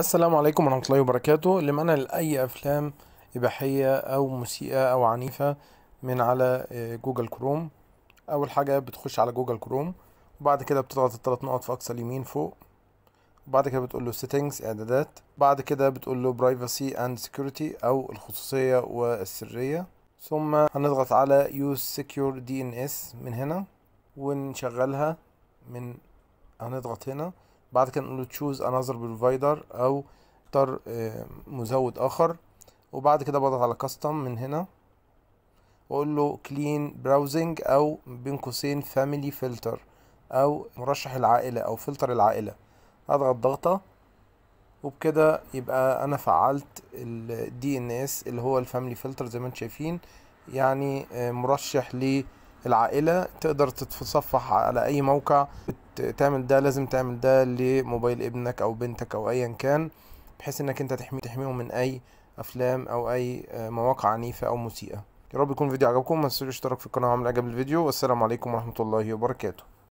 السلام عليكم ورحمة الله وبركاته. لمنع لأي أفلام إباحية أو مسيئة أو عنيفة من على جوجل كروم، أول حاجة بتخش على جوجل كروم وبعد كده بتضغط الثلاث نقط في أقصى اليمين فوق، وبعد كده بتقول له settings إعدادات، بعد كده بتقول له privacy and security أو الخصوصية والسرية، ثم هنضغط على use secure DNS من هنا ونشغلها. من هنضغط هنا بعد كده نقول choose another provider او اختار مزود اخر، وبعد كده بضغط على custom من هنا واقول له clean browsing او بين قوسين family filter او مرشح العائله او فلتر العائله. هضغط ضغطه وبكده يبقى انا فعلت ال DNS اللي هو الفاميلي فلتر زي ما انتم شايفين، يعني مرشح للعائله. تقدر تتصفح على اي موقع تعمل ده، لازم تعمل ده لموبايل ابنك او بنتك او ايا كان، بحيث انك انت تحميهم من اي افلام او اي مواقع عنيفة او مسيئة. يا رب يكون الفيديو عجبكم، ما تنسوش الاشتراك في القناة وعمل اعجاب الفيديو، والسلام عليكم ورحمة الله وبركاته.